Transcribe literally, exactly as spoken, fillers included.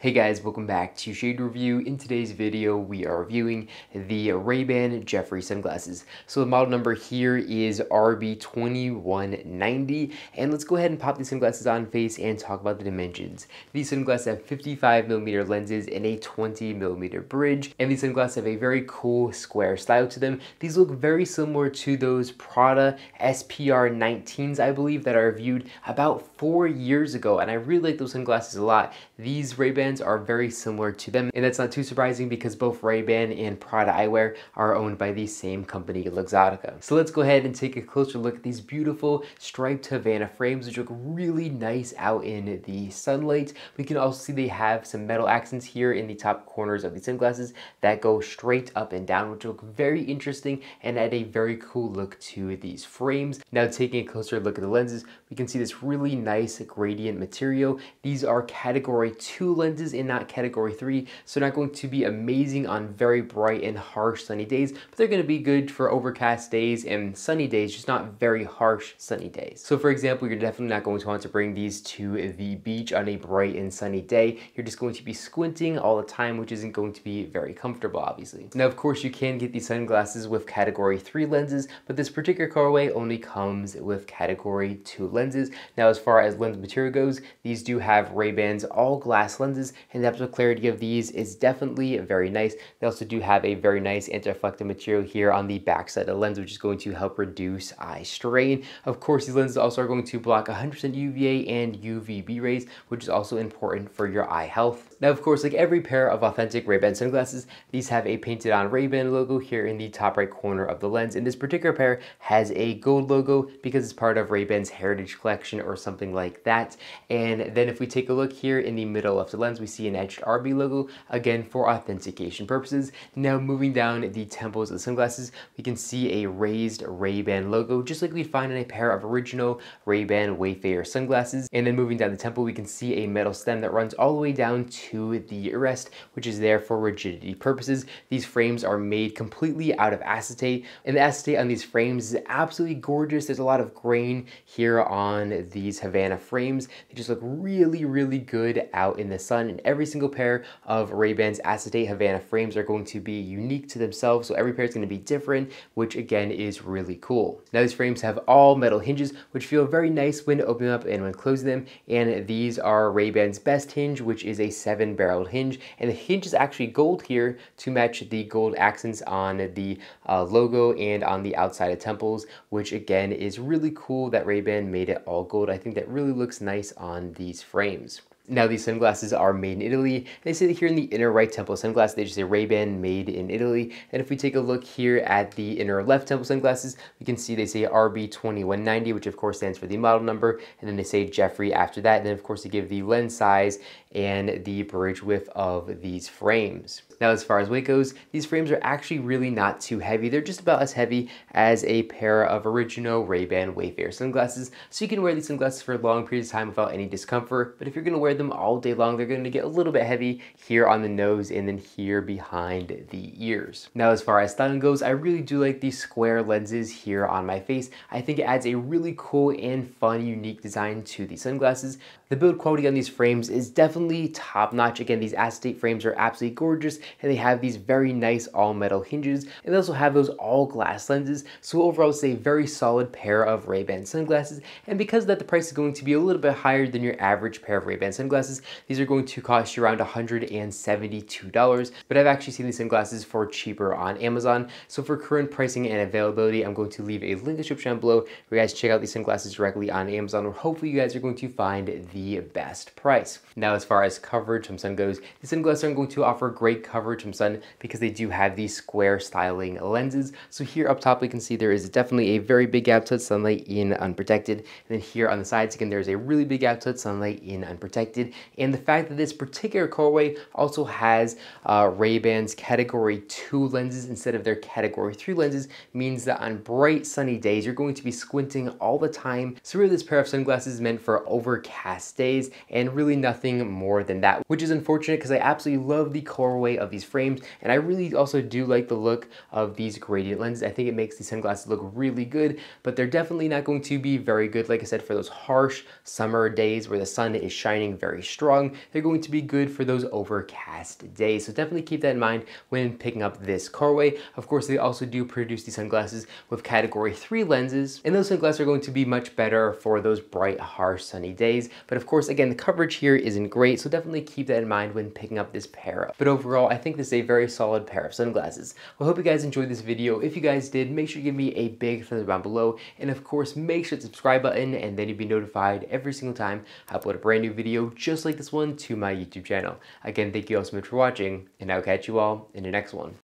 Hey guys, welcome back to Shade Review. In today's video, we are reviewing the Ray-Ban Jeffrey sunglasses. So the model number here is R B twenty-one ninety, and let's go ahead and pop these sunglasses on face and talk about the dimensions. These sunglasses have fifty-five millimeter lenses and a twenty millimeter bridge, and these sunglasses have a very cool square style to them. These look very similar to those Prada S P R nineteens, I believe, that I reviewed about four years ago, and I really like those sunglasses a lot. These Ray-Ban are very similar to them, and that's not too surprising because both Ray-Ban and Prada eyewear are owned by the same company, Luxottica. So let's go ahead and take a closer look at these beautiful striped Havana frames, which look really nice out in the sunlight. We can also see they have some metal accents here in the top corners of the sunglasses that go straight up and down, which look very interesting and add a very cool look to these frames. Now taking a closer look at the lenses, we can see this really nice gradient material. These are category two lenses and not category three, so not going to be amazing on very bright and harsh sunny days, but they're going to be good for overcast days and sunny days, just not very harsh sunny days. So for example, you're definitely not going to want to bring these to the beach on a bright and sunny day. You're just going to be squinting all the time, which isn't going to be very comfortable, obviously. Now of course you can get these sunglasses with category three lenses, but this particular colorway only comes with category two lenses. Now as far as lens material goes, these do have Ray-Ban's all glass lenses, and the optical clarity of these is definitely very nice. They also do have a very nice anti-reflective material here on the back side of the lens, which is going to help reduce eye strain. Of course, these lenses also are going to block one hundred percent U V A and U V B rays, which is also important for your eye health. Now, of course, like every pair of authentic Ray-Ban sunglasses, these have a painted on Ray-Ban logo here in the top right corner of the lens, and this particular pair has a gold logo because it's part of Ray-Ban's Heritage Collection or something like that. And then if we take a look here in the middle left of the lens, we see an edged R B logo, again for authentication purposes. Now moving down the temples of the sunglasses, we can see a raised Ray-Ban logo, just like we find in a pair of original Ray-Ban Wayfarer sunglasses. And then moving down the temple, we can see a metal stem that runs all the way down to the rest, which is there for rigidity purposes. These frames are made completely out of acetate, and the acetate on these frames is absolutely gorgeous. There's a lot of grain here on these Havana frames. They just look really, really good out in the sun. And every single pair of Ray-Ban's acetate Havana frames are going to be unique to themselves, so every pair is going to be different, which again is really cool. Now these frames have all metal hinges, which feel very nice when opening up and when closing them, and these are Ray-Ban's best hinge, which is a seven barreled hinge, and the hinge is actually gold here to match the gold accents on the uh, logo and on the outside of temples, which again is really cool that Ray-Ban made it all gold. I think that really looks nice on these frames. Now these sunglasses are made in Italy. They say that here in the inner right temple sunglasses, they just say Ray-Ban made in Italy. And if we take a look here at the inner left temple sunglasses, we can see they say R B twenty-one ninety, which of course stands for the model number. And then they say Jeffrey after that. And then of course they give the lens size and the bridge width of these frames. Now as far as weight goes, these frames are actually really not too heavy. They're just about as heavy as a pair of original Ray-Ban Wayfarer sunglasses. So you can wear these sunglasses for long periods of time without any discomfort. But if you're gonna wear them all day long, they're going to get a little bit heavy here on the nose and then here behind the ears. Now as far as styling goes, I really do like these square lenses here on my face. I think it adds a really cool and fun unique design to the sunglasses. The build quality on these frames is definitely top notch. Again, these acetate frames are absolutely gorgeous, and they have these very nice all metal hinges, and they also have those all glass lenses. So overall it's a very solid pair of Ray-Ban sunglasses, and because of that the price is going to be a little bit higher than your average pair of Ray-Ban sunglasses. These are going to cost you around one hundred seventy-two dollars, but I've actually seen these sunglasses for cheaper on Amazon. So for current pricing and availability, I'm going to leave a link in the description down below where you guys check out these sunglasses directly on Amazon, where hopefully you guys are going to find the best price. Now as far as coverage from sun goes, these sunglasses are going to offer great coverage from sun because they do have these square styling lenses. So here up top we can see there is definitely a very big gap to sunlight in unprotected, and then here on the sides again there's a really big gap to sunlight in unprotected. And the fact that this particular colorway also has uh, Ray-Ban's category two lenses instead of their category three lenses means that on bright sunny days you're going to be squinting all the time. So really this pair of sunglasses is meant for overcast stays, and really nothing more than that, which is unfortunate because I absolutely love the colorway of these frames, and I really also do like the look of these gradient lenses. I think it makes these sunglasses look really good, but they're definitely not going to be very good, like I said, for those harsh summer days where the sun is shining very strong. They're going to be good for those overcast days, so definitely keep that in mind when picking up this colorway. Of course, they also do produce these sunglasses with category three lenses, and those sunglasses are going to be much better for those bright, harsh, sunny days. But of course, again, the coverage here isn't great, so definitely keep that in mind when picking up this pair. But overall, I think this is a very solid pair of sunglasses. Well, I hope you guys enjoyed this video. If you guys did, make sure you give me a big thumbs up down below, and of course, make sure to subscribe button, and then you'll be notified every single time I upload a brand new video just like this one to my YouTube channel. Again, thank you all so much for watching, and I'll catch you all in the next one.